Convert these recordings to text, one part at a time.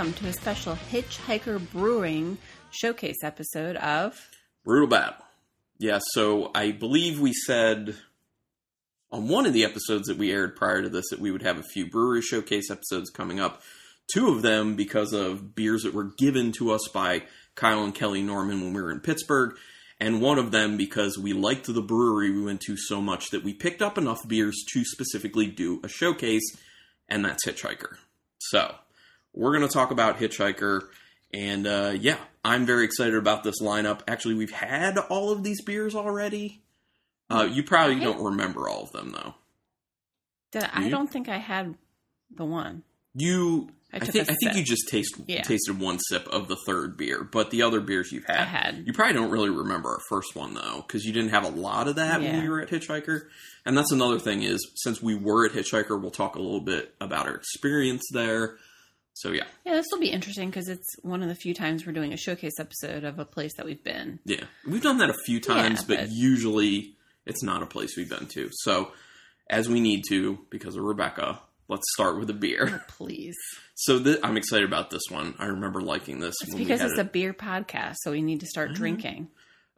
welcome to a special Hitchhiker Brewing showcase episode of Brewtal Battle. Yeah, so I believe we said on one of the episodes that we aired prior to this that we would have a few brewery showcase episodes coming up. Two of them because of beers that were given to us by Kyle and Kelly Norman when we were in Pittsburgh, and one of them because we liked the brewery we went to so much that we picked up enough beers to specifically do a showcase, and that's Hitchhiker. So, we're going to talk about Hitchhiker, and yeah, I'm very excited about this lineup. Actually, we've had all of these beers already. You probably don't remember all of them, though. I don't think I had the one. I think you just tasted one sip of the third beer, but the other beers you've had. You probably don't really remember our first one, though, because you didn't have a lot of that when we were at Hitchhiker. And that's another thing is, since we were at Hitchhiker, we'll talk a little bit about our experience there. So, yeah. Yeah, this will be interesting because it's one of the few times we're doing a showcase episode of a place that we've been. Yeah. We've done that a few times, but usually it's not a place we've been to. So, as we need to, because of Rebecca... Let's start with a beer. Oh, please. So I'm excited about this one. I remember liking this. It's because it's a beer podcast, so we need to start drinking.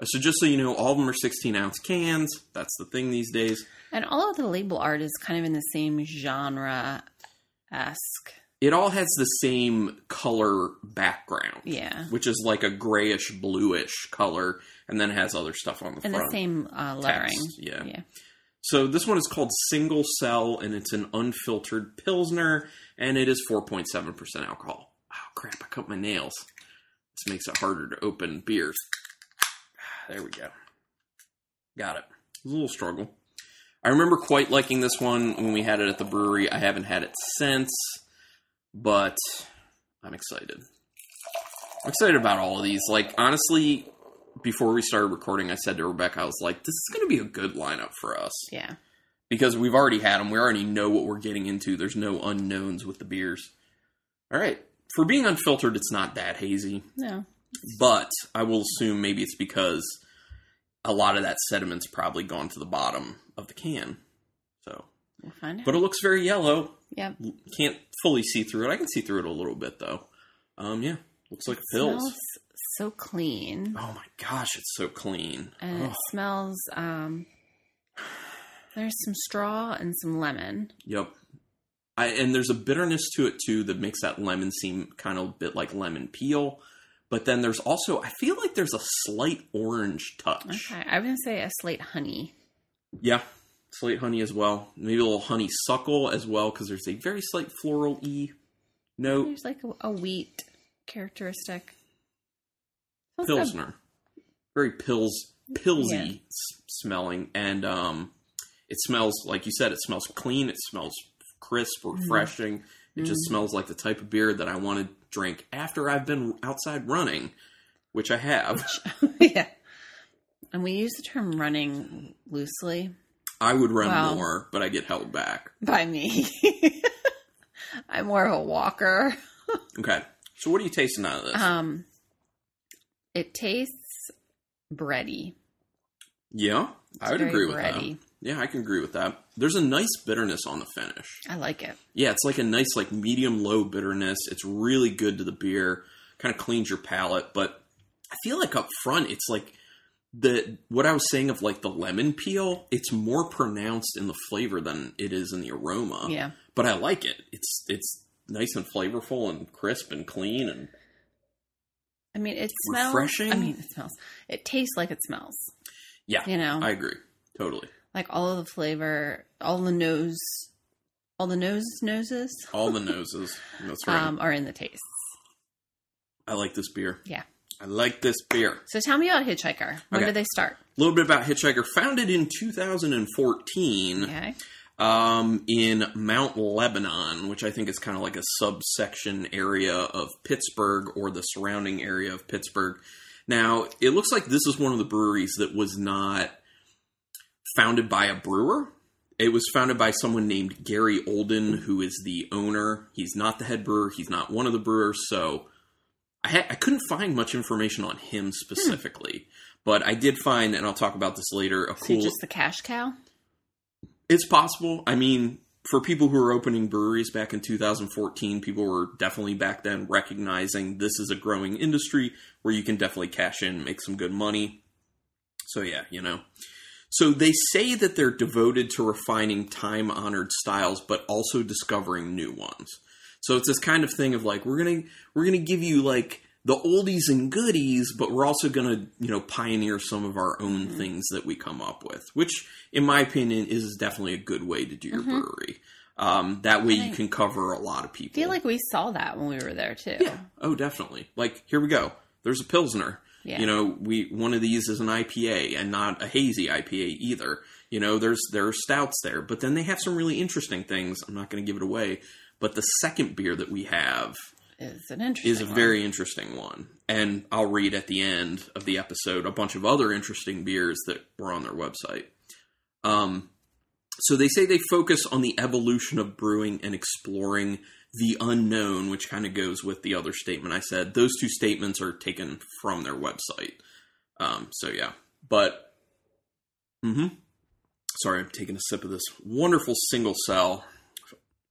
So just so you know, all of them are 16-ounce cans. That's the thing these days. And all of the label art is kind of in the same genre-esque. It all has the same color background. Yeah. Which is like a grayish-bluish color, and then it has other stuff on the front. And the same lettering. Text. Yeah. So this one is called Single Cell, and it's an unfiltered Pilsner, and it is 4.7% alcohol. Oh, crap, I cut my nails. This makes it harder to open beers. There we go. Got it. It was a little struggle. I remember quite liking this one when we had it at the brewery. I haven't had it since, but I'm excited. I'm excited about all of these. Like, honestly... Before we started recording, I said to Rebecca, I was like, this is going to be a good lineup for us. Yeah. Because we've already had them. We already know what we're getting into. There's no unknowns with the beers. All right. For being unfiltered, it's not that hazy. No. But I will assume maybe it's because a lot of that sediment's probably gone to the bottom of the can. So. We'll find out. But it looks very yellow. Yeah. Can't fully see through it. I can see through it a little bit, though. Yeah. Looks like pills. So clean. Oh my gosh, it's so clean. And it smells, there's some straw and some lemon. Yep. And there's a bitterness to it too that makes that lemon seem kind of a bit like lemon peel. But then there's also, I feel like there's a slight orange touch. Okay, I was going to say a slight honey. Yeah, slight honey as well. Maybe a little honeysuckle as well because there's a very slight floral-y note. There's like a wheat characteristic. Pilsner. Very pilsy smelling. And it smells, like you said, it smells clean. It smells crisp, refreshing. It just smells like the type of beer that I want to drink after I've been outside running, which I have. Yeah. And we use the term running loosely. I would run more, but I get held back. By me. I'm more of a walker. Okay. So what are you tasting out of this? It tastes bready. Yeah, I would agree with bready. That. Yeah, I can agree with that. There's a nice bitterness on the finish. I like it. Yeah, it's like a nice like medium-low bitterness. It's really good to the beer. Kind of cleans your palate. But I feel like up front, it's like what I was saying of like the lemon peel, it's more pronounced in the flavor than it is in the aroma. Yeah. But I like it. It's nice and flavorful and crisp and clean and... I mean, it smells... Refreshing? I mean, it smells... It tastes like it smells. Yeah. You know? I agree. Totally. Like, all of the flavor, all the noses? All the noses. That's right. Are in the tastes. I like this beer. Yeah. I like this beer. So, tell me about Hitchhiker. When did they start? A little bit about Hitchhiker. Founded in 2014. Okay. In Mount Lebanon, which I think is kind of like a subsection area of Pittsburgh or the surrounding area of Pittsburgh. Now, it looks like this is one of the breweries that was not founded by a brewer. It was founded by someone named Gary Olden, who is the owner. He's not the head brewer. He's not one of the brewers. So I couldn't find much information on him specifically, but I did find, and I'll talk about this later, a cool... So just the cash cow? It's possible. I mean, for people who were opening breweries back in 2014, people were definitely back then recognizing this is a growing industry where you can definitely cash in and make some good money. So yeah, you know. So they say that they're devoted to refining time-honored styles, but also discovering new ones. So it's this kind of thing of like, we're going to give you like the oldies and goodies, but we're also going to, you know, pioneer some of our own things that we come up with, which in my opinion is definitely a good way to do your brewery. That way you can cover a lot of people. I feel like we saw that when we were there too. Yeah. Oh, definitely. Like, here we go. There's a Pilsner. Yeah. You know, one of these is an IPA and not a hazy IPA either. You know, there are stouts there, but then they have some really interesting things. I'm not going to give it away, but the second beer that we have is a very interesting one. And I'll read at the end of the episode a bunch of other interesting beers that were on their website. So they say they focus on the evolution of brewing and exploring the unknown, which kind of goes with the other statement I said. Those two statements are taken from their website. So yeah, but sorry, I'm taking a sip of this wonderful single cell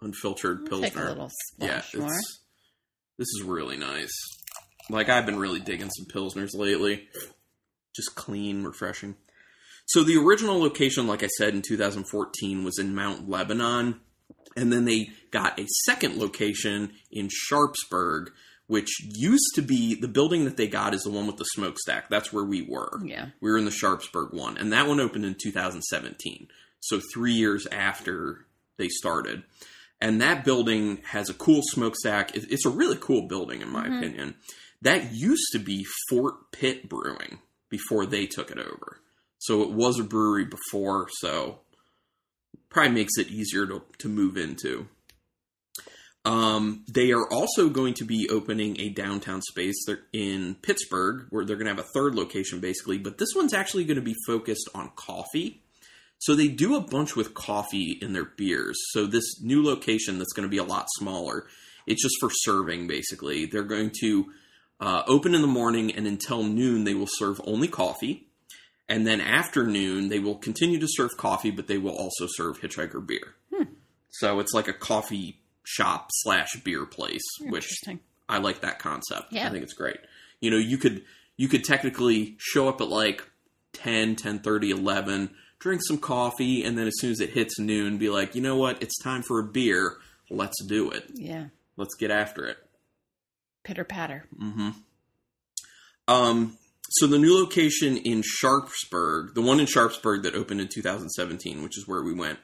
unfiltered Pilsner. Take a little splash more. This is really nice. Like, I've been really digging some Pilsners lately. Just clean, refreshing. So the original location, like I said, in 2014 was in Mount Lebanon. And then they got a second location in Sharpsburg, which used to be, the building that they got is the one with the smokestack. That's where we were. Yeah. We were in the Sharpsburg one. And that one opened in 2017. So 3 years after they started. And that building has a cool smokestack. It's a really cool building, in my opinion. That used to be Fort Pitt Brewing before they took it over. So it was a brewery before, so probably makes it easier to move into. They are also going to be opening a downtown space in Pittsburgh, where they're going to have a third location, basically. But this one's actually going to be focused on coffee. So they do a bunch with coffee in their beers. So this new location that's going to be a lot smaller, it's just for serving, basically. They're going to open in the morning, and until noon, they will serve only coffee. And then after noon, they will continue to serve coffee, but they will also serve Hitchhiker beer. So it's like a coffee shop / beer place, which I like that concept. Yeah. I think it's great. You know, you could technically show up at like 10, 10:30, 11, drink some coffee, and then as soon as it hits noon, be like, you know what? It's time for a beer. Let's do it. Yeah. Let's get after it. Pitter patter. So the new location in Sharpsburg, the one in Sharpsburg that opened in 2017, which is where we went,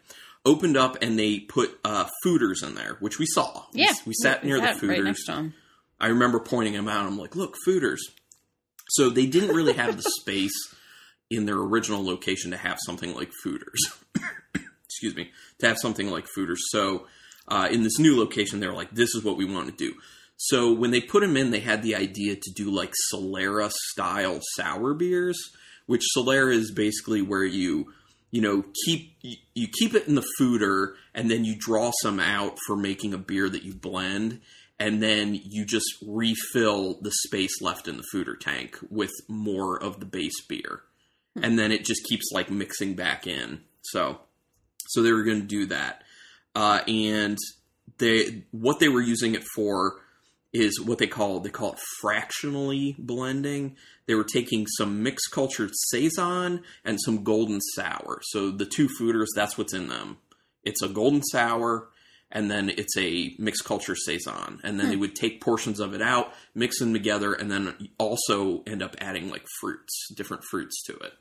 opened up and they put fooders in there, which we saw. Yeah. We sat near the fooders. Right next to them. I remember pointing them out. I'm like, look, fooders. So they didn't really have the space in their original location to have something like fooders. Excuse me. To have something like fooders. So in this new location, they were like, this is what we want to do. So when they put them in, they had the idea to do like Solera-style sour beers, which Solera is basically where you keep it in the fooder and then you draw some out for making a beer that you blend. And then you just refill the space left in the fooder tank with more of the base beer. And then it just keeps like mixing back in. So they were going to do that. And what they were using it for is what they call it fractionally blending. They were taking some mixed cultured Saison and some golden sour. So the two fooders, that's what's in them. It's a golden sour and then it's a mixed culture Saison. And then they would take portions of it out, mix them together, and then also end up adding like fruits, different fruits to it.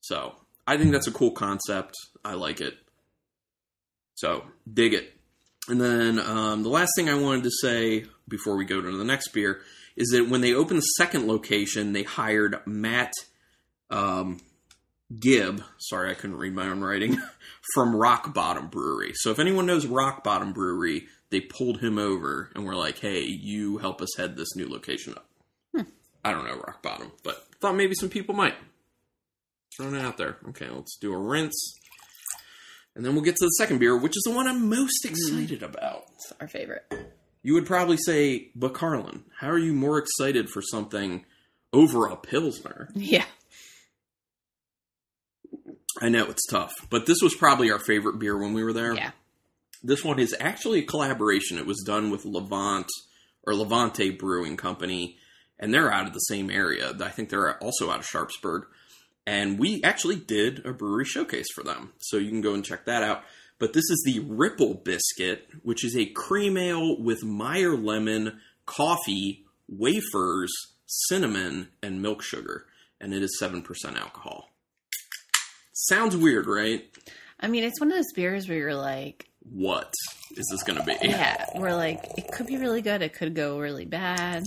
So I think that's a cool concept. I like it. So dig it. And then the last thing I wanted to say before we go to the next beer is that when they opened the second location, they hired Matt Gibb. Sorry, I couldn't read my own writing. From Rock Bottom Brewery. So if anyone knows Rock Bottom Brewery, they pulled him over and were like, hey, you help us head this new location up. I don't know Rock Bottom, but thought maybe some people might. Throwing it out there. Okay, let's do a rinse. And then we'll get to the second beer, which is the one I'm most excited about. It's our favorite. You would probably say, but Carlin, how are you more excited for something over a Pilsner? Yeah. I know, it's tough. But this was probably our favorite beer when we were there. Yeah. This one is actually a collaboration. It was done with Levant or Levante Brewing Company, and they're out of the same area. I think they're also out of Sharpsburg. And we actually did a brewery showcase for them. So you can go and check that out. But this is the Ripple Biscuit, which is a cream ale with Meyer lemon, coffee, wafers, cinnamon, and milk sugar. And it is 7% alcohol. Sounds weird, right? I mean, it's one of those beers where you're like, what is this going to be? Yeah, we're like, it could be really good. It could go really bad.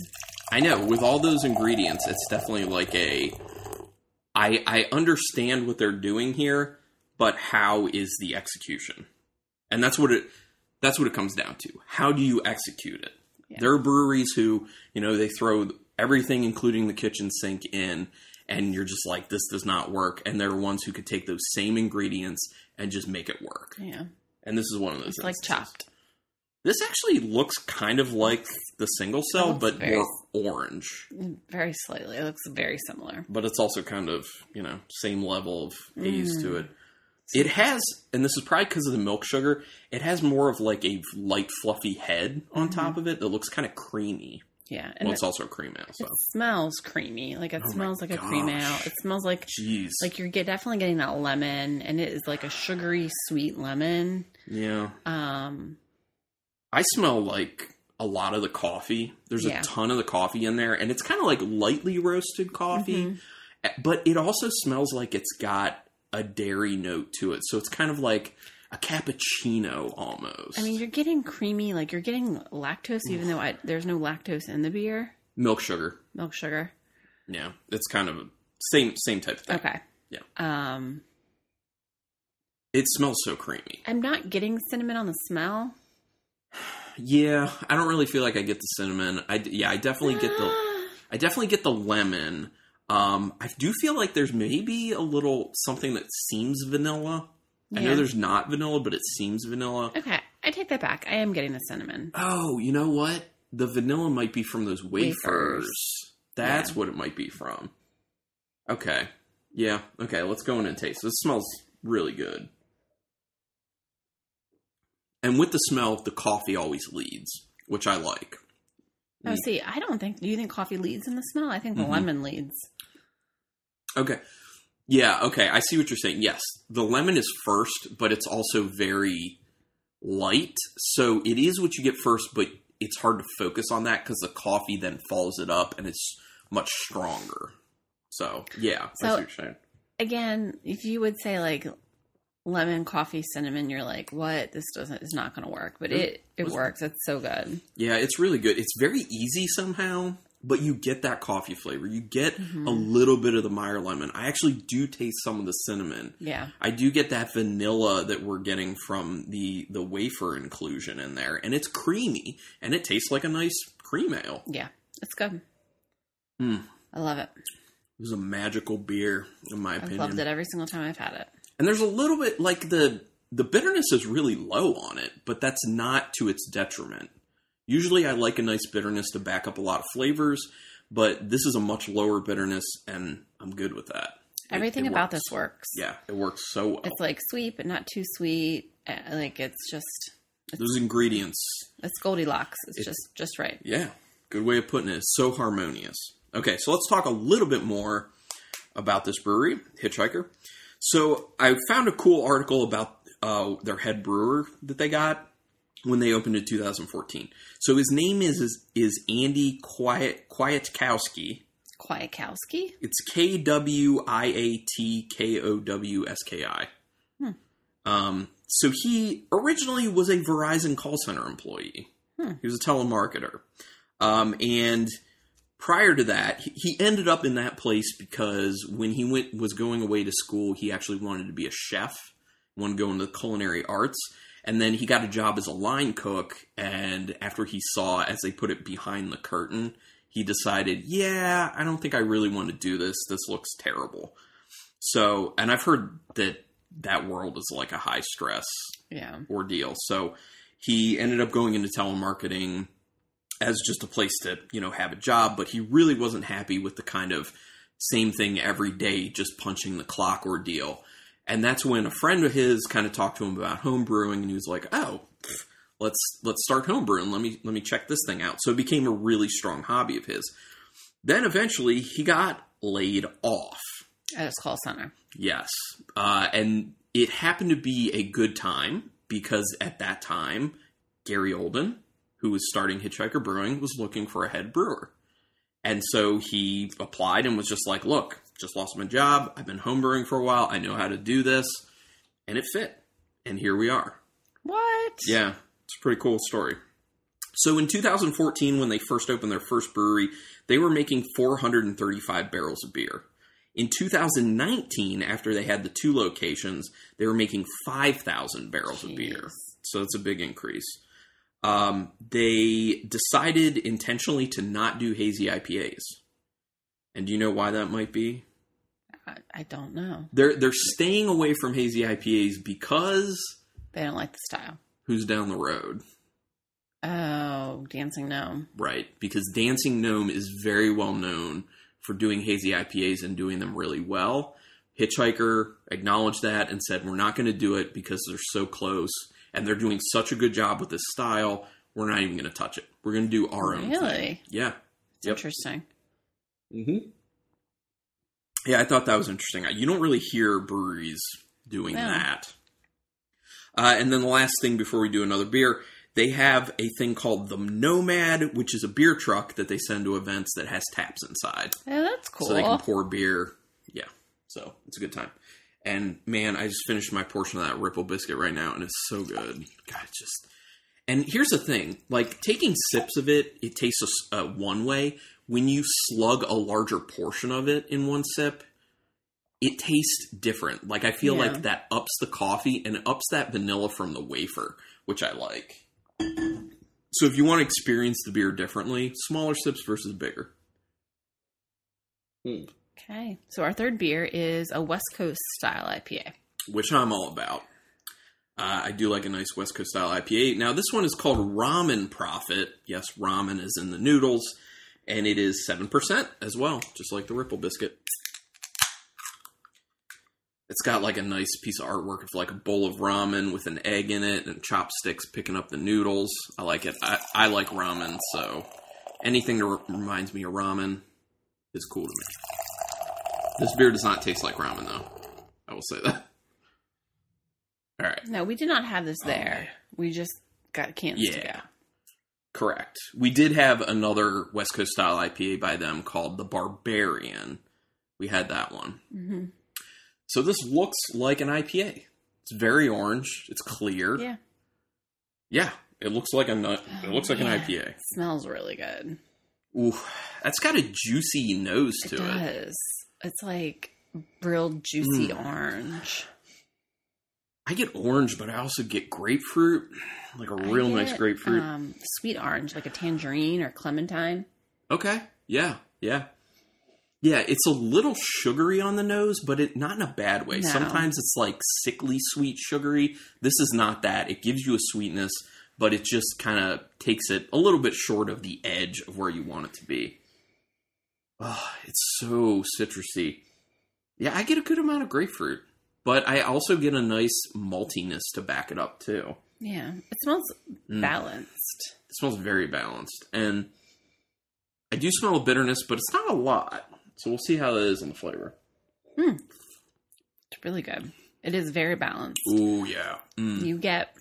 I know. With all those ingredients, it's definitely like a... I understand what they're doing here, but how is the execution? And that's what it comes down to. How do you execute it? Yeah. There are breweries who, you know, they throw everything, including the kitchen sink, in, and you're just like, this does not work. And there are ones who could take those same ingredients and just make it work. Yeah. And this is one of those. It's instances. Like Chopped. This actually looks kind of like the single cell, but more orange. Very slightly. It looks very similar. But it's also kind of, you know, same level of haze to it. It has, and this is probably because of the milk sugar, it has more of like a light fluffy head on top of it that looks kind of creamy. Yeah. And well, it's also a cream ale. So. It smells creamy. Like it smells like a cream ale. It smells like, jeez, like you're definitely getting that lemon, and it is like a sugary, sweet lemon. Yeah. I smell like a lot of the coffee. There's a ton of the coffee in there, and it's kind of like lightly roasted coffee, but it also smells like it's got a dairy note to it. So it's kind of like a cappuccino almost. I mean, you're getting creamy, like you're getting lactose, even though there's no lactose in the beer. Milk sugar. Milk sugar. Yeah, it's kind of same type of thing. Okay. Yeah. It smells so creamy. I'm not getting cinnamon on the smell. Yeah, I don't really feel like I get the cinnamon. I definitely get the lemon. I do feel like there's maybe a little something that seems vanilla. Yeah. I know there's not vanilla, but it seems vanilla. Okay, I take that back. I am getting the cinnamon. Oh, you know what? The vanilla might be from those wafers. That's what it might be from. Okay. Yeah. Okay, let's go in and taste. This smells really good. And with the smell, the coffee always leads, which I like. Oh, see, I don't think... Do you think coffee leads in the smell? I think the lemon leads. Okay. Yeah, okay. I see what you're saying. Yes. The lemon is first, but it's also very light. So it is what you get first, but it's hard to focus on that because the coffee then follows it up and it's much stronger. So, yeah. So, I see what you're saying. Again, if you would say like... lemon, coffee, cinnamon, you're like, what? This is not going to work. But it works. It's so good. Yeah, it's really good. It's very easy somehow, but you get that coffee flavor. You get a little bit of the Meyer lemon. I actually do taste some of the cinnamon. Yeah. I do get that vanilla that we're getting from the wafer inclusion in there. And it's creamy. And it tastes like a nice cream ale. Yeah, it's good. Mm. I love it. It was a magical beer, in my opinion. I've loved it every single time I've had it. And there's a little bit, like, the bitterness is really low on it, but that's not to its detriment. Usually I like a nice bitterness to back up a lot of flavors, but this is a much lower bitterness, and I'm good with that. Everything about this works. Yeah, it works so well. It's, like, sweet, but not too sweet. Like, it's just... those ingredients. It's Goldilocks. It's just right. Yeah, good way of putting it. It's so harmonious. Okay, so let's talk a little bit more about this brewery, Hitchhiker. So I found a cool article about their head brewer that they got when they opened in 2014. So his name is Andy Kwiatkowski. Kwiatkowski? It's Kwiatkowski. So he originally was a Verizon call center employee. He was a telemarketer. And... prior to that, he ended up in that place because when he was going away to school, he actually wanted to be a chef, wanted to go into the culinary arts, and then he got a job as a line cook, and after he saw, as they put it, behind the curtain, he decided, yeah, I don't think I really want to do this. This looks terrible. So, and I've heard that world is like a high-stress ordeal. So he ended up going into telemarketing as just a place to, you know, have a job, but he really wasn't happy with the kind of same thing every day, just punching the clock ordeal. And that's when a friend of his kind of talked to him about home brewing, and he was like, oh, let's start homebrew and let me check this thing out. So it became a really strong hobby of his. Then eventually he got laid off at his call center. Yes. And it happened to be a good time because at that time, Gary Olden, who was starting Hitchhiker Brewing, was looking for a head brewer. And so he applied and was just like, look, just lost my job. I've been homebrewing for a while. I know how to do this. And it fit. And here we are. What? Yeah. It's a pretty cool story. So in 2014, when they first opened their first brewery, they were making 435 barrels of beer. In 2019, after they had the two locations, they were making 5,000 barrels of beer. So it's a big increase. They decided intentionally to not do hazy IPAs. And do you know why that might be? I don't know. They're staying away from hazy IPAs because... they don't like the style. Who's down the road? Oh, Dancing Gnome. Right, because Dancing Gnome is very well known for doing hazy IPAs and doing them really well. Hitchhiker acknowledged that and said, we're not going to do it because they're so close and they're doing such a good job with this style. We're not even going to touch it. We're going to do our own thing. Yeah. It's interesting. Mm-hmm. Yeah, I thought that was interesting. You don't really hear breweries doing that. And then the last thing before we do another beer, they have a thing called the Nomad, which is a beer truck that they send to events that has taps inside. Yeah, that's cool. So they can pour beer. Yeah. So it's a good time. And man, I just finished my portion of that Ripple biscuit right now, and it's so good. God, it's just... and here's the thing. Like, taking sips of it, it tastes one way. When you slug a larger portion of it in one sip, it tastes different. Like, I feel like that ups the coffee and ups that vanilla from the wafer, which I like. So if you want to experience the beer differently, smaller sips versus bigger. Okay. So our third beer is a West Coast style IPA, which I'm all about. I do like a nice West Coast style IPA. Now this one is called Ramen Profit. Yes, ramen is in the noodles, and it is 7% as well, just like the Ripple biscuit. It's got like a nice piece of artwork of like a bowl of ramen with an egg in it and chopsticks picking up the noodles. I like it. I like ramen, so anything that reminds me of ramen is cool to me. This beer does not taste like ramen, though. I will say that. All right. No, we did not have this there. We just got cans to go. Correct. We did have another West Coast style IPA by them called the Barbarian. We had that one. Mm-hmm. So this looks like an IPA. It's very orange. It's clear. Yeah. Yeah. It looks like an IPA. It smells really good. Ooh, that's got a juicy nose to it. It does. It's like real juicy orange. I get orange, but I also get grapefruit. Like nice grapefruit. Sweet orange, like a tangerine or clementine. Okay. Yeah. Yeah. Yeah, it's a little sugary on the nose, but not in a bad way. No. Sometimes it's like sickly sweet sugary. This is not that. It gives you a sweetness, but it just kind of takes it a little bit short of the edge of where you want it to be. Oh, it's so citrusy. Yeah, I get a good amount of grapefruit, but I also get a nice maltiness to back it up too. Yeah, it smells balanced. It smells very balanced. And I do smell a bitterness, but it's not a lot. So we'll see how that is on the flavor. It's really good. It is very balanced. Ooh, yeah. You get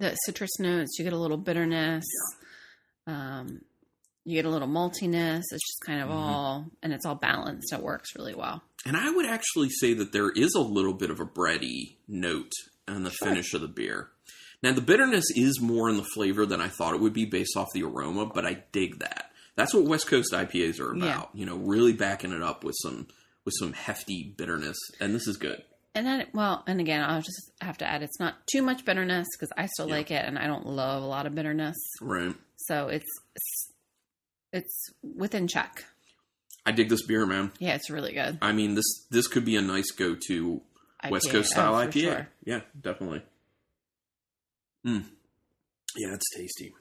the citrus notes. You get a little bitterness. Yeah. You get a little maltiness. It's just kind of and it's all balanced. It works really well. And I would actually say that there is a little bit of a bready note on the finish of the beer. Now, the bitterness is more in the flavor than I thought it would be based off the aroma, but I dig that. That's what West Coast IPAs are about, you know, really backing it up with some hefty bitterness, and this is good. And then, and again, I'll just have to add, it's not too much bitterness because I still like it, and I don't love a lot of bitterness. Right. So it's within check. I dig this beer, man. Yeah, it's really good. I mean, this could be a nice go-to West Coast style IPA. Sure. Yeah, definitely. Yeah, it's tasty.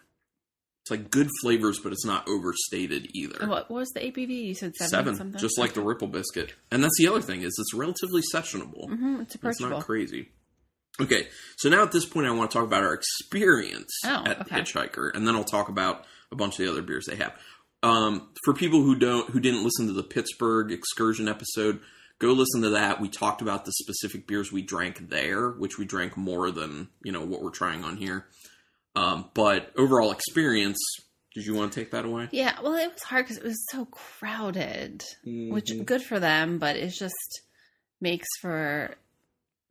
It's like good flavors, but it's not overstated either. What was the ABV? You said 7 something? Just like the Ripple biscuit. And that's the other thing is it's relatively sessionable. It's approachable. It's not crazy. Okay, so now at this point, I want to talk about our experience at Hitchhiker, and then I'll talk about a bunch of the other beers they have. For people who didn't listen to the Pittsburgh excursion episode, go listen to that. We talked about the specific beers we drank there, which we drank more than, you know, what we're trying on here. But overall experience, did you want to take that away? Yeah, well, it was hard because it was so crowded, which good for them, but it just makes for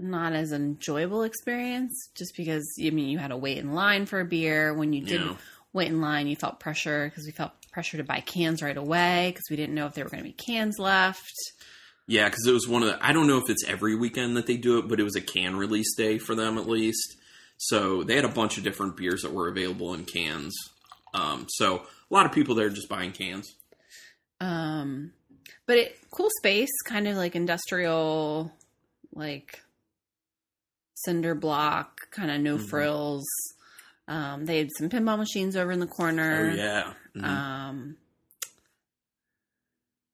not as enjoyable experience just because, I mean, you had to wait in line for a beer. When you did wait in line, you felt pressure because we felt pressure to buy cans right away because we didn't know if there were going to be cans left. Yeah, because it was one of the... I don't know if it's every weekend that they do it, but it was a can release day for them at least. So they had a bunch of different beers that were available in cans. So a lot of people there just buying cans. But it cool space, kind of like industrial, like cinder block, kind of no frills. They had some pinball machines over in the corner. Oh, yeah. Mm-hmm.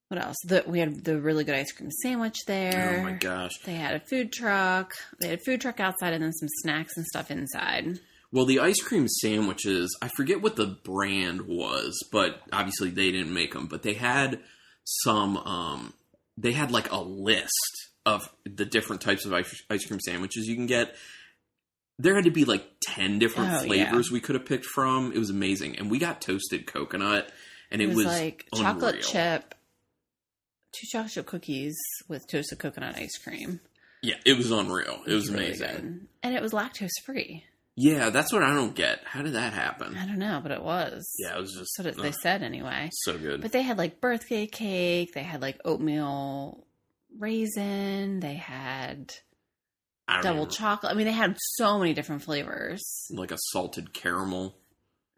What else? We had the really good ice cream sandwich there. Oh, my gosh. They had a food truck. They had a food truck outside and then some snacks and stuff inside. Well, the ice cream sandwiches, I forget what the brand was, but obviously they didn't make them. But they had some, they had like a list of the different types of ice cream sandwiches you can get. There had to be like 10 different flavors we could have picked from. It was amazing. And we got toasted coconut, and it was like unreal. Chocolate chip. 2 chocolate chip cookies with toasted coconut ice cream. Yeah, it was unreal. It was really amazing. Good. And it was lactose free. Yeah, that's what I don't get. How did that happen? I don't know, but it was. Yeah, it was just... So they said anyway. So good. But they had like birthday cake. They had like oatmeal raisin. They had double chocolate. I mean, they had so many different flavors. Like a salted caramel.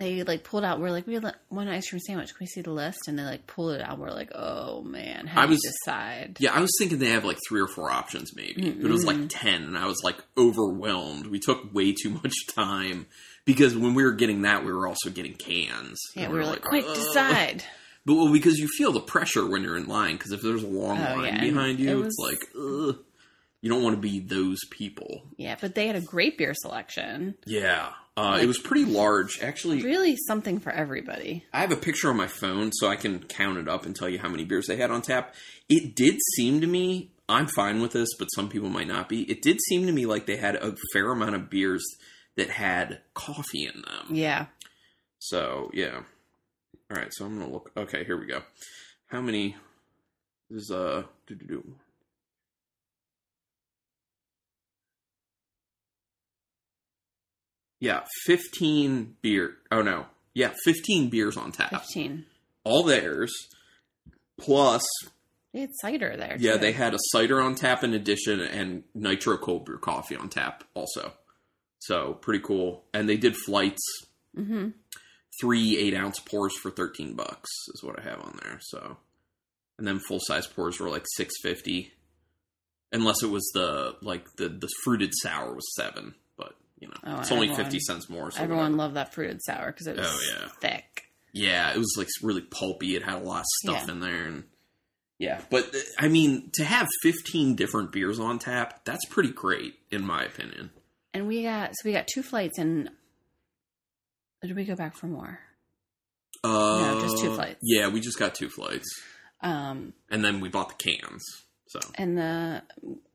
They, like, pulled out. We're like, we had one ice cream sandwich. Can we see the list? And they, like, pulled it out. We're like, oh, man. How do you decide? Yeah, I was thinking they have, like, 3 or 4 options maybe. Mm-hmm. But it was, like, 10. And I was, like, overwhelmed. We took way too much time. Because when we were getting that, we were also getting cans. Yeah, we were like, quick, decide. But, well, because you feel the pressure when you're in line. Because if there's a long line behind you, it's like, ugh. You don't want to be those people. Yeah, but they had a great beer selection. Yeah. It was pretty large, actually. Really something for everybody. I have a picture on my phone, so I can count it up and tell you how many beers they had on tap. It did seem to me, I'm fine with this, but some people might not be. It did seem to me like they had a fair amount of beers that had coffee in them. Yeah. So, yeah. All right, so I'm going to look. Okay, here we go. How many? This is, yeah, 15 beer. Oh, no. Yeah, 15 beers on tap. 15. All theirs. Plus... They had cider there, too. Yeah, they had a cider on tap in addition and nitro cold brew coffee on tap also. So, pretty cool. And they did flights. Mm-hmm. 3 8-ounce pours for $13 is what I have on there. So, and then full-size pours were like $6.50. Unless it was the fruited sour was $7. You know, it's only 50 cents more. So everyone loved that fruited sour because it was thick. Yeah, it was like really pulpy. It had a lot of stuff in there. And yeah, but I mean, to have 15 different beers on tap, that's pretty great in my opinion. And we got 2 flights and did we go back for more? No, just 2 flights. Yeah, we just got 2 flights. And then we bought the cans. So and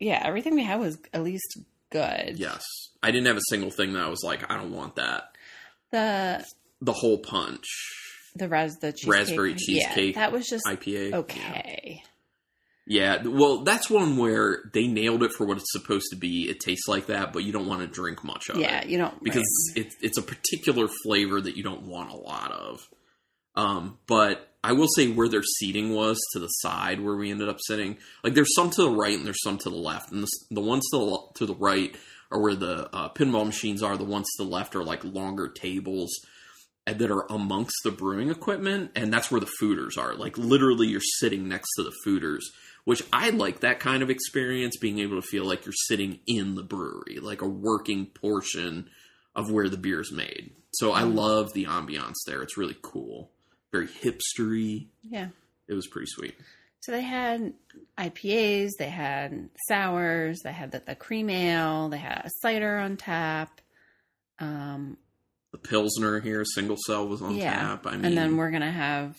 everything we had was at least good. Yes. I didn't have a single thing that I was like, I don't want that. The whole punch. The raspberry cheesecake. Yeah, that was just IPA. Okay. Yeah. Well, that's one where they nailed it for what it's supposed to be. It tastes like that, but you don't want to drink much of it. Yeah, you don't. Because it's a particular flavor that you don't want a lot of. But I will say where their seating was to the side where we ended up sitting. Like there's some to the right and there's some to the left. And the ones to the right are where the pinball machines are. The ones to the left are like longer tables that are amongst the brewing equipment. And that's where the fooders are. Like literally you're sitting next to the fooders, which I like that kind of experience, being able to feel like you're sitting in the brewery, like a working portion of where the beer is made. So I love the ambiance there. It's really cool. Very hipstery. Yeah. It was pretty sweet. So they had IPAs, they had sours, they had the cream ale, they had a cider on tap. The Pilsner here, single cell was on tap. I mean, and then we're going to have...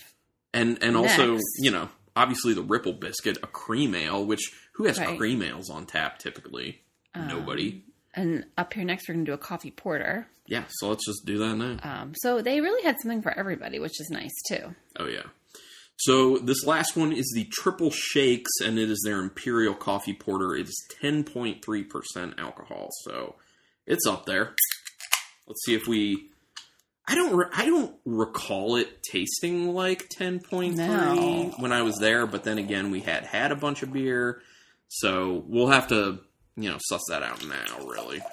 And also, you know, obviously the Ripple Biscuit, a cream ale, which who has cream ales on tap typically? Nobody. And up here next, we're going to do a coffee porter. Yeah, so let's just do that now. So they really had something for everybody, which is nice too. Oh, yeah. So this last one is the Triple Shakes, and it is their Imperial Coffee Porter. It is 10.3% alcohol, so it's up there. Let's see if we... I don't recall it tasting like 10.3 when I was there, but then again, we had a bunch of beer, so we'll have to, you know, suss that out now, really. I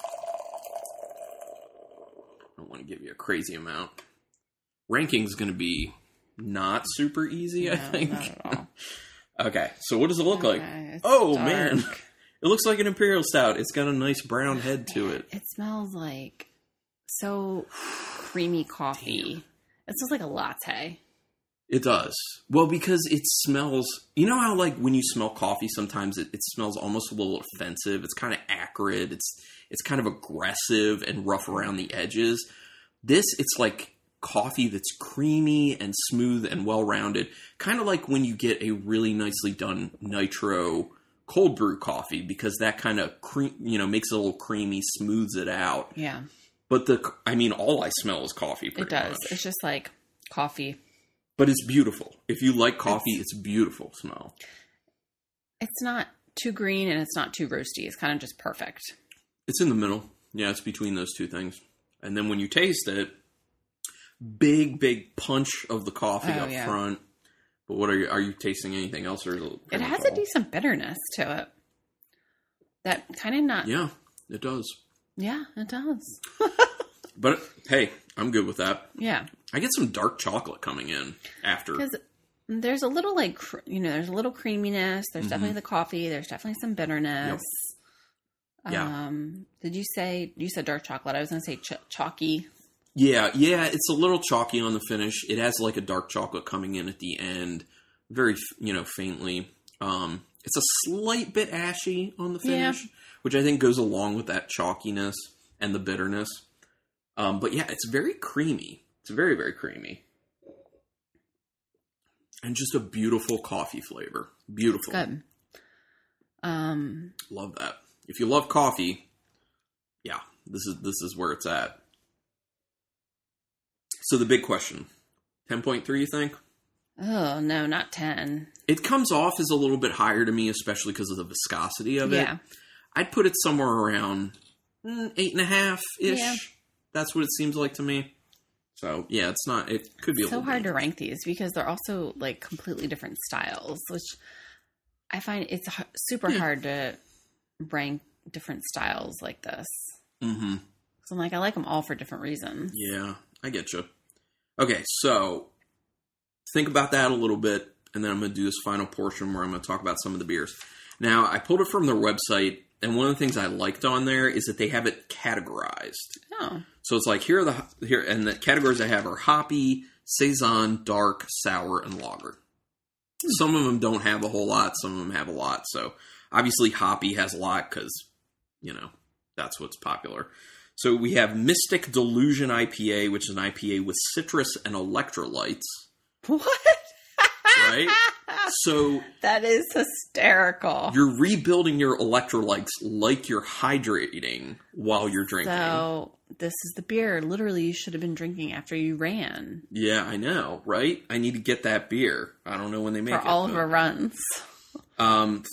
don't want to give you a crazy amount. Ranking's going to be not super easy, I think. Not at all. Okay, so what does it look like? Oh, dark. Man. It looks like an Imperial Stout. It's got a nice brown head to it. It smells like... so creamy coffee. Damn. It smells like a latte. It does. Well, because it smells... you know how, like, when you smell coffee, sometimes it smells almost a little offensive. It's kind of acrid. It's kind of aggressive and rough around the edges. This, it's like coffee that's creamy and smooth and well-rounded. Kind of like when you get a really nicely done nitro cold brew coffee, because that kind of, you know, makes it a little creamy, smooths it out. Yeah. But all I smell is coffee pretty much. It's just like coffee. But it's beautiful. If you like coffee, it's a beautiful smell. It's not too green and it's not too roasty. It's kind of just perfect. It's in the middle. Yeah, it's between those two things. And then when you taste it, big punch of the coffee up front. But what are you tasting anything else? Or it has a decent bitterness to it. That kind of not... yeah, it does. Yeah, it does. But, hey, I'm good with that. Yeah. I get some dark chocolate coming in after. Because there's a little, like, you know, there's a little creaminess. There's definitely the coffee. There's definitely some bitterness. Yep. Did you say, dark chocolate? I was going to say chalky. Yeah. It's a little chalky on the finish. It has, like, a dark chocolate coming in at the end. Very, you know, faintly. It's a slight bit ashy on the finish. Yeah. Which I think goes along with that chalkiness and the bitterness. But yeah, it's very creamy. It's very, very creamy. And just a beautiful coffee flavor. Beautiful. Good. Love that. If you love coffee, yeah, this is where it's at. So the big question, 10.3, you think? Oh, no, not 10. It comes off as a little bit higher to me, especially because of the viscosity of it. Yeah. I'd put it somewhere around 8.5-ish. Yeah. That's what it seems like to me. So, yeah, it's not... it could be a little bit. It's so hard to rank these because they're also, like, completely different styles, which I find it's super hard to rank different styles like this. Mm-hmm. So I'm like, I like them all for different reasons. Yeah, I get you. Okay, so think about that a little bit, and then I'm going to do this final portion where I'm going to talk about some of the beers. Now, I pulled it from their website, and one of the things I liked on there is that they have it categorized. Oh. So it's like, here, and the categories I have are hoppy, saison, dark, sour, and lager. Hmm. Some of them don't have a whole lot. Some of them have a lot. So obviously hoppy has a lot because, you know, that's what's popular. So we have Mystic Delusion IPA, which is an IPA with citrus and electrolytes. What? Right? So that is hysterical. You're rebuilding your electrolytes like you're hydrating while you're drinking. So this is the beer literally you should have been drinking after you ran. Yeah, I know, right? I need to get that beer. I don't know when they make it. For all of our runs. 3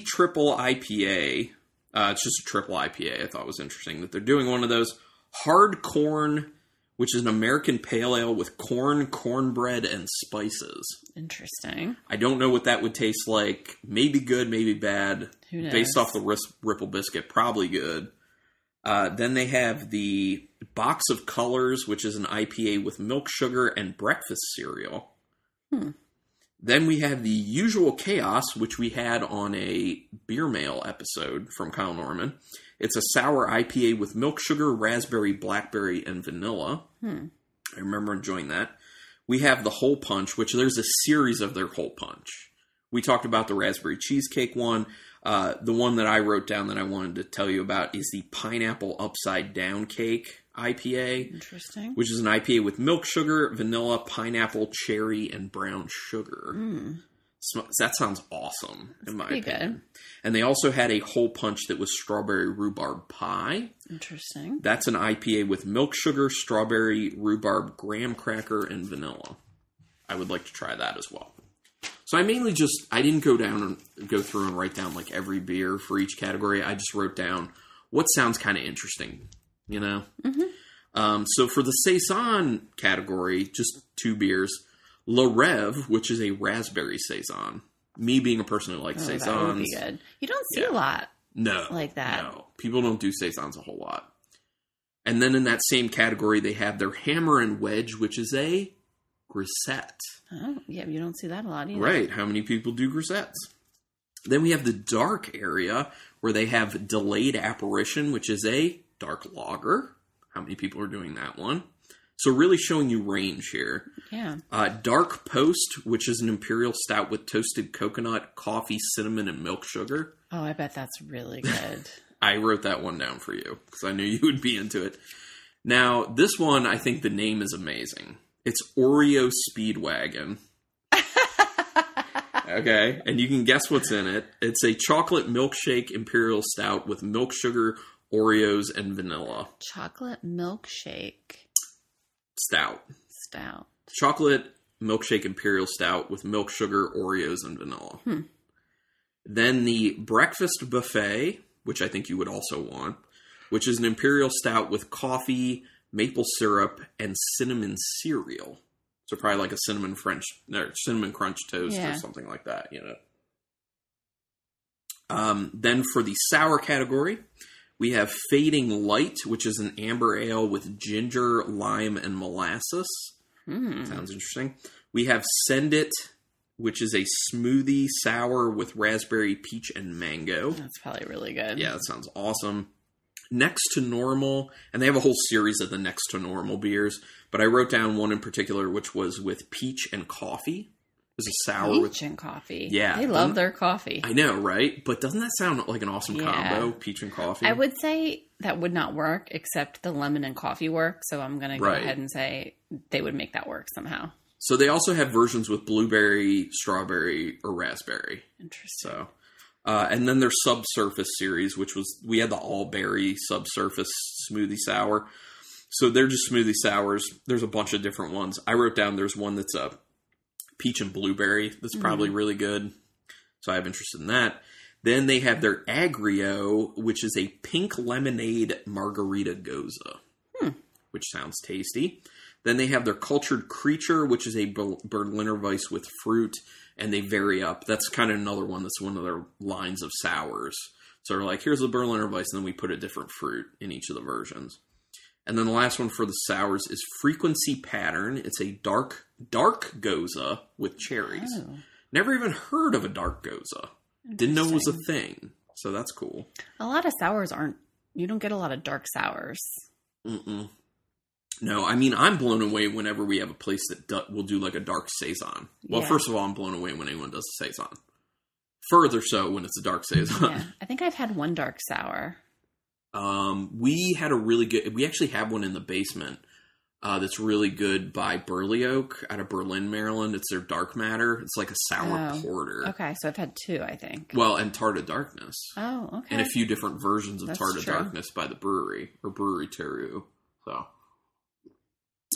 triple IPA. It's just a triple IPA. I thought it was interesting that they're doing one of those. Hard Corn, which is an American pale ale with corn, cornbread, and spices. Interesting. I don't know what that would taste like. Maybe good, maybe bad. Who knows? Based off the Ripple Biscuit, probably good. Then they have the Box of Colors, which is an IPA with milk sugar and breakfast cereal. Hmm. Then we have the Usual Chaos, which we had on a Beer Mail episode from Kyle Norman. It's a sour IPA with milk sugar, raspberry, blackberry, and vanilla. Hmm. I remember enjoying that. We have the Hole Punch, which there's a series of their Hole Punch, We talked about the raspberry cheesecake one. The one that I wrote down that I wanted to tell you about is the pineapple upside down cake IPA. Interesting. Which is an IPA with milk sugar, vanilla, pineapple, cherry, and brown sugar. Mm. That sounds awesome, in my opinion. Good. And they also had a hole punch that was strawberry rhubarb pie. Interesting. That's an IPA with milk sugar, strawberry, rhubarb, graham cracker, and vanilla. I would like to try that as well. So I mainly just, I didn't go down and go through and write down like every beer for each category. I just wrote down what sounds kind of interesting, you know? Mm-hmm. So for the Saison category, just two beers. La Rev, which is a raspberry Saison. Me being a person who likes Saisons. That would be good. You don't see a lot like that. No, people don't do Saisons a whole lot. And then in that same category, they have their Hammer and Wedge, which is a grisette. Oh, yeah, you don't see that a lot either. Right, how many people do grisettes? Then we have the dark area, where they have Delayed Apparition, which is a dark lager. How many people are doing that one? So really showing you range here. Yeah. Dark Post, which is an imperial stout with toasted coconut, coffee, cinnamon, and milk sugar. Oh, I bet that's really good. I wrote that one down for you because I knew you would be into it. Now, this one, I think the name is amazing. It's Oreo Speedwagon. Okay, and you can guess what's in it. It's a chocolate milkshake imperial stout with milk sugar, Oreos, and vanilla. Chocolate milkshake. Stout. Chocolate milkshake imperial stout with milk sugar, Oreos, and vanilla. Hmm. Then the breakfast buffet, which I think you would also want, which is an imperial stout with coffee, maple syrup, and cinnamon cereal. So probably like a cinnamon crunch toast or something like that, you know. Then for the sour category, we have Fading Light, which is an amber ale with ginger, lime, and molasses. Mm. Sounds interesting. We have Send It, which is a smoothie sour with raspberry, peach, and mango. That's probably really good. Yeah, that sounds awesome. Next to Normal, and they have a whole series of the Next to Normal beers, but I wrote down one in particular, which was with peach and coffee. It was a sour peach and coffee. Yeah. They love their coffee. I know, right? But doesn't that sound like an awesome combo, peach and coffee? I would say that would not work, except the lemon and coffee work. So I'm going to go ahead and say they would make that work somehow. So they also have versions with blueberry, strawberry, or raspberry. Interesting. So, and then their Subsurface series, which was, we had the all-berry Subsurface smoothie sour. So they're just smoothie sours. There's a bunch of different ones. I wrote down there's one that's a peach and blueberry. That's probably really good. So I have interest in that. Then they have their Agrio, which is a pink lemonade margarita goza, which sounds tasty. Then they have their Cultured Creature, which is a Berliner Weiss with fruit, and they vary up. That's kind of another one that's one of their lines of sours. So we're like, here's the Berliner Weiss, and then we put a different fruit in each of the versions. And then the last one for the sours is Frequency Pattern. It's a dark goza with cherries. Oh. Never even heard of a dark goza. Didn't know it was a thing. So that's cool. A lot of sours you don't get a lot of dark sours. Mm-mm. No, I mean, I'm blown away whenever we have a place that will do like a dark Saison. Well, first of all, I'm blown away when anyone does a Saison. Further so when it's a dark Saison. Yeah. I think I've had one dark sour. We actually have one in the basement that's really good by Burley Oak out of Berlin, Maryland. It's their Dark Matter. It's like a sour porter. Okay, so I've had two, I think. Well, and Tart of Darkness. Oh, okay. And a few different versions of Tart of Darkness by the brewery, or Brewery Teru. So,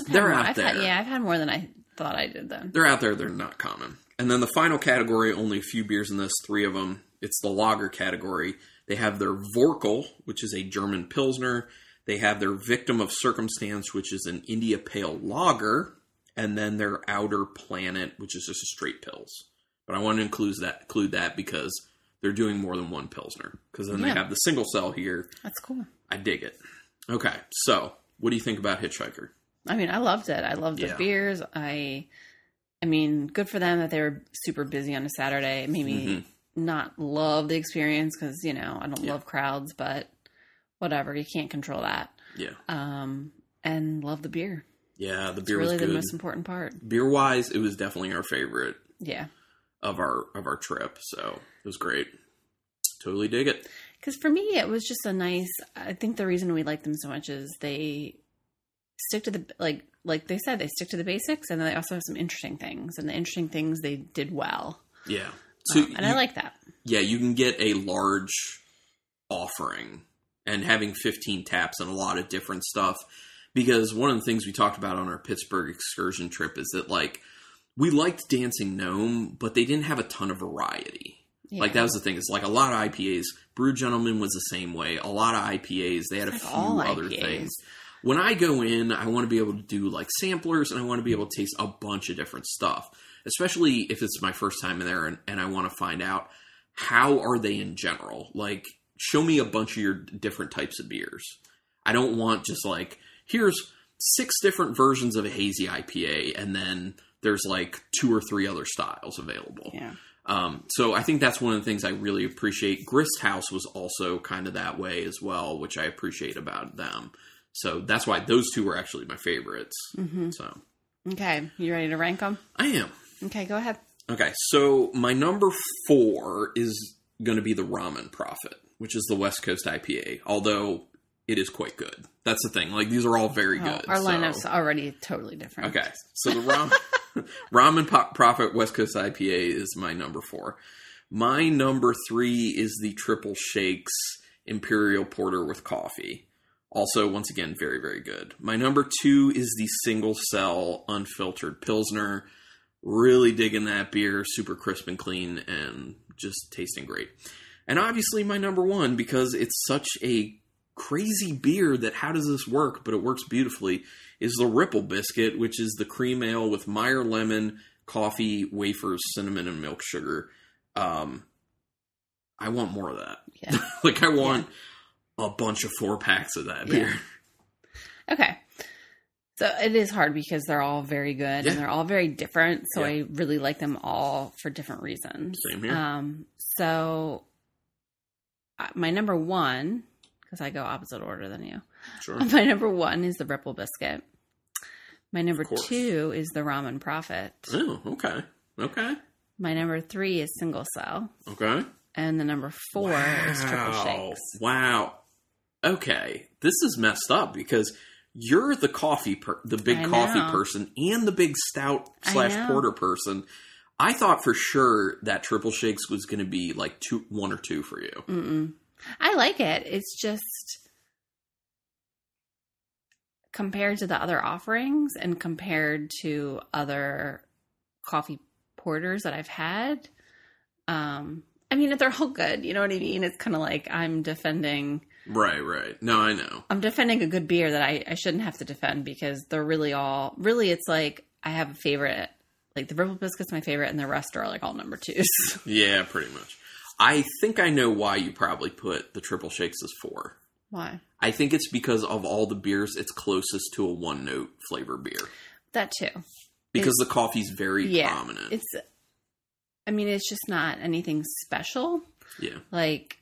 they're out there. I've had more than I thought I did then. They're out there. They're not common. And then the final category, only a few beers in this, three of them. It's the lager category. They have their Vorkel, which is a German Pilsner. They have their Victim of Circumstance, which is an India Pale Lager. And then their Outer Planet, which is just a straight Pils. But I want to include that because they're doing more than one Pilsner. Because then they have the single cell here. That's cool. I dig it. Okay, so what do you think about Hitchhiker? I mean, I loved it. I loved the beers. I mean, good for them that they were super busy on a Saturday. It made me not love the experience because, you know, I don't love crowds, but whatever. You can't control that. Yeah. And love the beer. Yeah, the beer was really good. The most important part. Beer-wise, it was definitely our favorite. Yeah. of our trip. So it was great. Totally dig it. Because for me, it was just a nice, I think the reason we like them so much is they stick to the, like they said, they stick to the basics, and then they also have some interesting things, and the interesting things they did well. Yeah. So I like that. Yeah. You can get a large offering, and having 15 taps and a lot of different stuff, because one of the things we talked about on our Pittsburgh excursion trip is that, like, we liked Dancing Gnome, but they didn't have a ton of variety. Yeah. Like, that was the thing. It's like a lot of IPAs. Brew Gentleman was the same way. A lot of IPAs. They had a few other things. When I go in, I want to be able to do, like, samplers, and I want to be able to taste a bunch of different stuff, especially if it's my first time in there, and I want to find out how are they in general. Like, show me a bunch of your different types of beers. I don't want just, like, here's 6 different versions of a hazy IPA, and then there's, like, 2 or 3 other styles available. Yeah. So I think that's one of the things I really appreciate. Grist House was also kind of that way as well, which I appreciate about them. So that's why those 2 were actually my favorites. Mm-hmm. So, okay. You ready to rank them? I am. Okay, go ahead. Okay. So my number 4 is going to be the Ramen Prophet, which is the West Coast IPA, although it is quite good. That's the thing. Like, these are all very good. Our lineup's already totally different. Okay. So the Ramen Prophet West Coast IPA is my number 4. My number 3 is the Triple Shakes Imperial Porter with Coffee. Also, once again, very, very good. My number 2 is the Single Cell Unfiltered Pilsner. Really digging that beer. Super crisp and clean and just tasting great. And obviously my number 1, because it's such a crazy beer that how does this work, but it works beautifully, is the Ripple Biscuit, which is the cream ale with Meyer lemon, coffee, wafers, cinnamon, and milk sugar. I want more of that. Yeah. Like, I want a bunch of 4-packs of that beer. Okay. So it is hard because they're all very good and they're all very different. So I really like them all for different reasons. Same here. So my number 1, because I go opposite order than you. Sure. My number 1 is the Ripple Biscuit. My number 2 is the Ramen Prophet. Oh, okay. Okay. My number 3 is Single Cell. Okay. And the number 4 is Triple Shakes. Wow. Okay. This is messed up because you're the big coffee person and the big stout / porter person. I thought for sure that Triple Shakes was going to be like 1 or 2 for you. Mm-mm. I like it. It's just compared to the other offerings and compared to other coffee porters that I've had. I mean, they're all good. You know what I mean? It's kind of like I'm defending. Right. No, I know. I'm defending a good beer that I shouldn't have to defend because they're really all. Really, it's like I have a favorite. Like the Ripple Biscuit's my favorite, and the rest are like all number 2s. Yeah, pretty much. I think I know why you probably put the Triple Shakes as 4. Why? I think it's because of all the beers, it's closest to a one-note flavor beer. That too. Because the coffee's very prominent. It's just not anything special. Yeah. Like,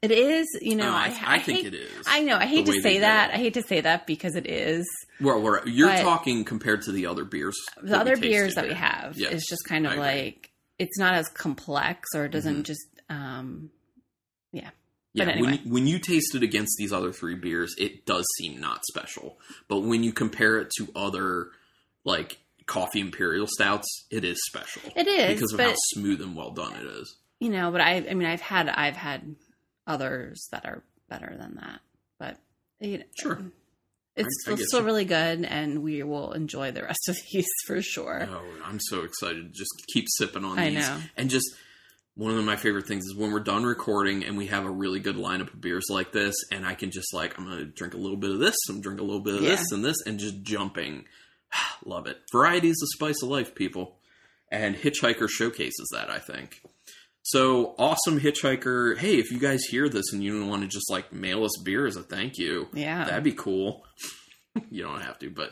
it is, you know. I think it is. I know. I hate to say that. I hate to say that because it is. Well, you're talking compared to the other beers. The other beers that we have. Yes, it's just kind of like. It's not as complex, or it doesn't just, Yeah, but anyway. When you taste it against these other 3 beers, it does seem not special. But when you compare it to other, like, coffee imperial stouts, it is special. It is. Because of how smooth and well done it is. You know, but I've had others that are better than that. But, you know, sure. It's still really good, and we will enjoy the rest of these for sure. Oh, I'm so excited. Just keep sipping on these. I know. And just one of my favorite things is when we're done recording and we have a really good lineup of beers like this, and I can just I'm going to drink a little bit of this, I'm drink a little bit of this, and just jumping. Love it. Variety is the spice of life, people. And Hitchhiker showcases that, I think. So, awesome Hitchhiker. Hey, if you guys hear this and you don't want to just, mail us beer as a thank you, that'd be cool. You don't have to, but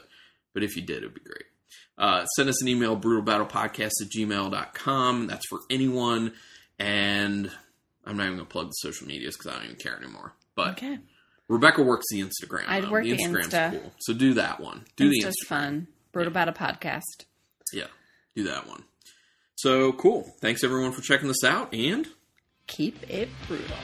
if you did, it'd be great. Send us an email, brutalbattlepodcast@gmail.com. That's for anyone. And I'm not even going to plug the social medias because I don't even care anymore. But Rebecca works the Instagram. I'd work the Instagram's Insta. Cool. So, do that one. Do Insta's the Instagram. It's fun. Brutal Battle Podcast. Yeah. Do that one. So cool. Thanks everyone for checking this out, and keep it brutal.